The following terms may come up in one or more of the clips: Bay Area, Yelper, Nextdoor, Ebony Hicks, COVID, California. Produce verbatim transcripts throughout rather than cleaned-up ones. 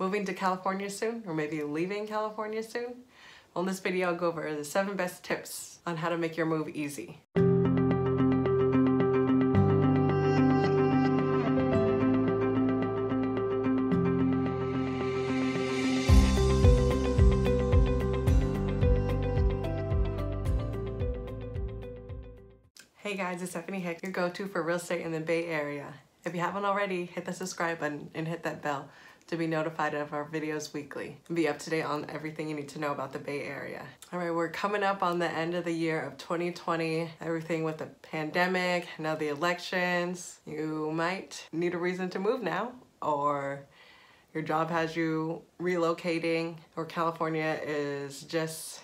moving to California soon, or maybe leaving California soon? Well, in this video, I'll go over the seven best tips on how to make your move easy. Hey guys, it's Ebony Hicks, your go-to for real estate in the Bay Area. If you haven't already, hit the subscribe button and hit that bell to be notified of our videos weekly and be up to date on everything you need to know about the Bay Area. All right, we're coming up on the end of the year of twenty twenty, everything with the pandemic, now the elections. You might need a reason to move now, or your job has you relocating, or California is just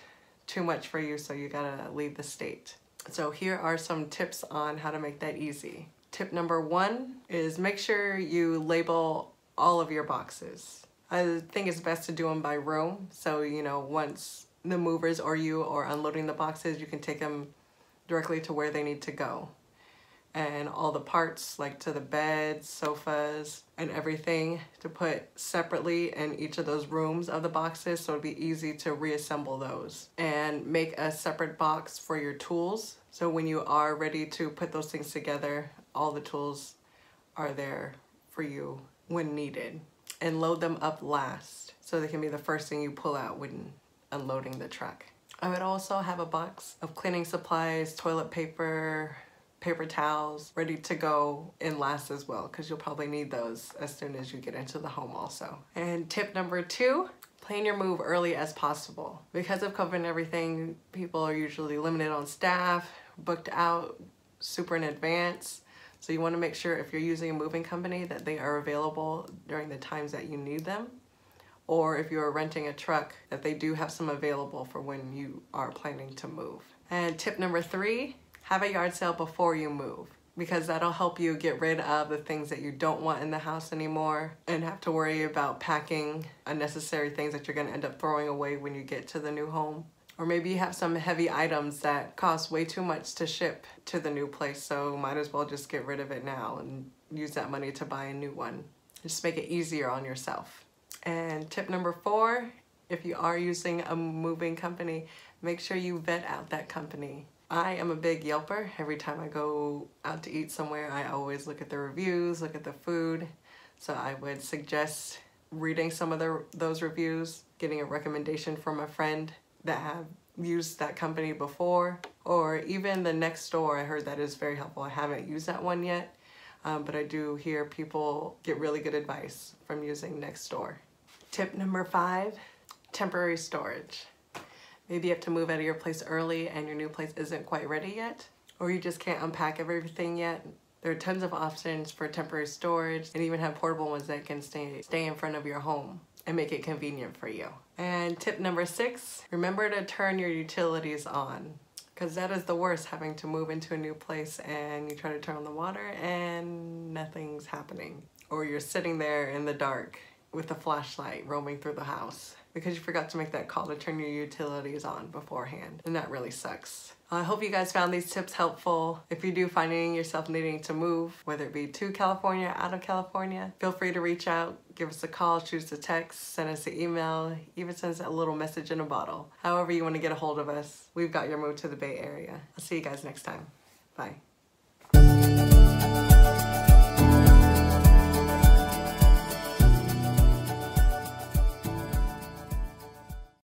too much for you, so you gotta leave the state. So here are some tips on how to make that easy. Tip number one is make sure you label all of your boxes. I think it's best to do them by room. So, you know, once the movers or you are unloading the boxes, you can take them directly to where they need to go. And all the parts, like to the beds, sofas, and everything, to put separately in each of those rooms of the boxes, so it'd be easy to reassemble those. And make a separate box for your tools, so when you are ready to put those things together, all the tools are there for you when needed. And load them up last, so they can be the first thing you pull out when unloading the truck. I would also have a box of cleaning supplies, toilet paper, paper towels ready to go in last as well, because you'll probably need those as soon as you get into the home also. And tip number two, plan your move early as possible. Because of COVID and everything, people are usually limited on staff, booked out super in advance. So you want to make sure if you're using a moving company that they are available during the times that you need them. Or if you're renting a truck, that they do have some available for when you are planning to move. And tip number three, have a yard sale before you move, because that'll help you get rid of the things that you don't want in the house anymore and have to worry about packing unnecessary things that you're gonna end up throwing away when you get to the new home. Or maybe you have some heavy items that cost way too much to ship to the new place, so might as well just get rid of it now and use that money to buy a new one. Just make it easier on yourself. And tip number four, if you are using a moving company, make sure you vet out that company. I am a big Yelper. Every time I go out to eat somewhere, I always look at the reviews, look at the food. So I would suggest reading some of the, those reviews, getting a recommendation from a friend that have used that company before, or even the Nextdoor. I heard that is very helpful. I haven't used that one yet, um, but I do hear people get really good advice from using Nextdoor. Tip number five, temporary storage. Maybe you have to move out of your place early and your new place isn't quite ready yet, or you just can't unpack everything yet. There are tons of options for temporary storage, and even have portable ones that can stay, stay in front of your home and make it convenient for you. And tip number six, remember to turn your utilities on, because that is the worst, having to move into a new place and you try to turn on the water and nothing's happening. Or you're sitting there in the dark with a flashlight roaming through the house because you forgot to make that call to turn your utilities on beforehand, and that really sucks. I hope you guys found these tips helpful. If you do finding yourself needing to move, whether it be to California, out of California, feel free to reach out, give us a call, choose to text, send us an email, even send us a little message in a bottle. However you want to get a hold of us, we've got your move to the Bay Area. I'll see you guys next time. Bye.